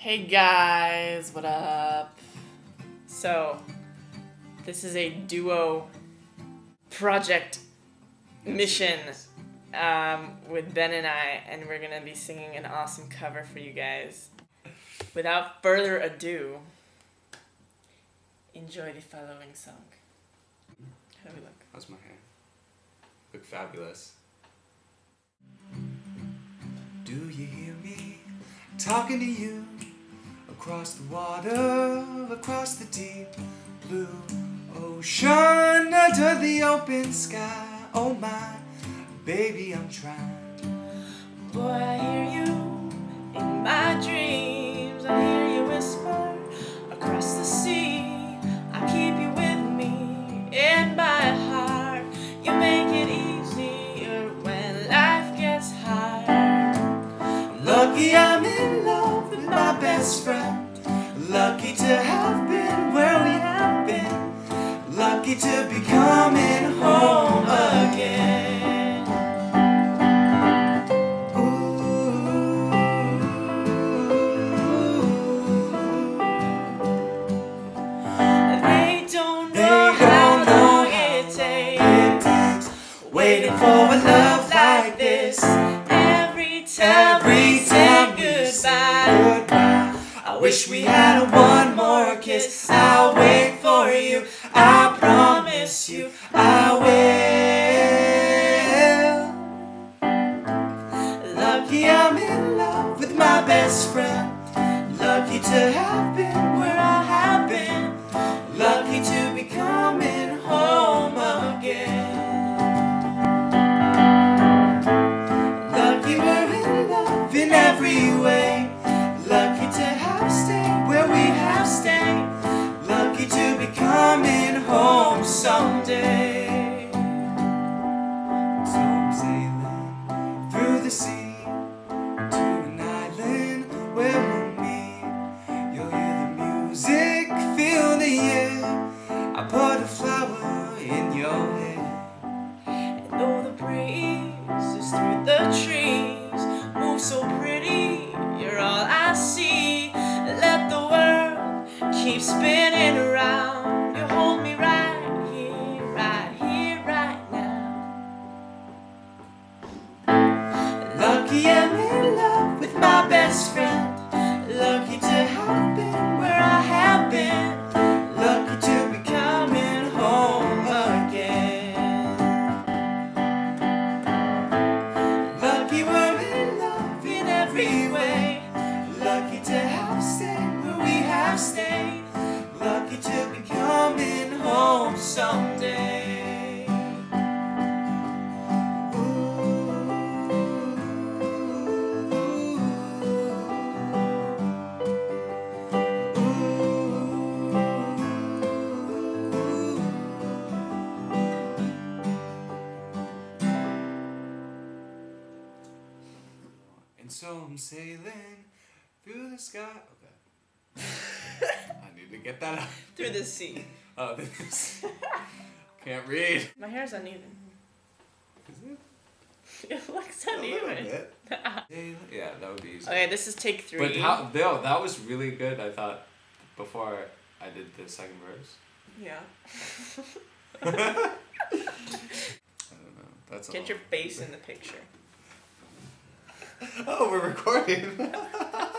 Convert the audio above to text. Hey guys, what up? So, this is a duo project mission with Ben and I, and we're gonna be singing an awesome cover for you guys. Without further ado, enjoy the following song. How do we look? How's my hair? Look fabulous. Do you hear me talking to you? Across the water, across the deep blue ocean, under the open sky. Oh my, baby, I'm trying. Boy, I hear you in my dreams. I hear you whisper across the sea. I keep you with me in my heart. You make it easier when life gets hard. Lucky I'm in love with my best friend. Lucky to have been where we have been. Lucky to be coming home again. Ooh. They don't know how long it takes waiting for a love like this. Every time we say goodbye, I wish we had one more kiss. I'll wait for you, I promise you, I will. Lucky I'm in love with my best friend. Lucky to have been where I have been. Lucky to be coming home again. Lucky we're in love in every way. To be coming home someday. So I'm sailing through the sea to an island where we'll meet. You'll hear the music, feel the air. I put a flower in your hair. And though the breeze is through the trees, move so pretty, you're all I see. Let the world keep spinning around. Lucky I'm in love with my best friend. Lucky to have been where I have been. Lucky to be coming home again. Lucky we're in love in every way. Lucky to have stayed where we have stayed. Lucky to be coming home someday. So I'm sailing through the sky. Okay. I need to get that out. Through the sea. Oh, through the sea. Can't read. My hair's uneven. Is it? It looks uneven. A bit. Yeah, that would be easy. Okay, this is take 3. But how, no, that was really good, I thought, before I did the second verse. Yeah. I don't know. That's get your face in the picture. Oh, we're recording.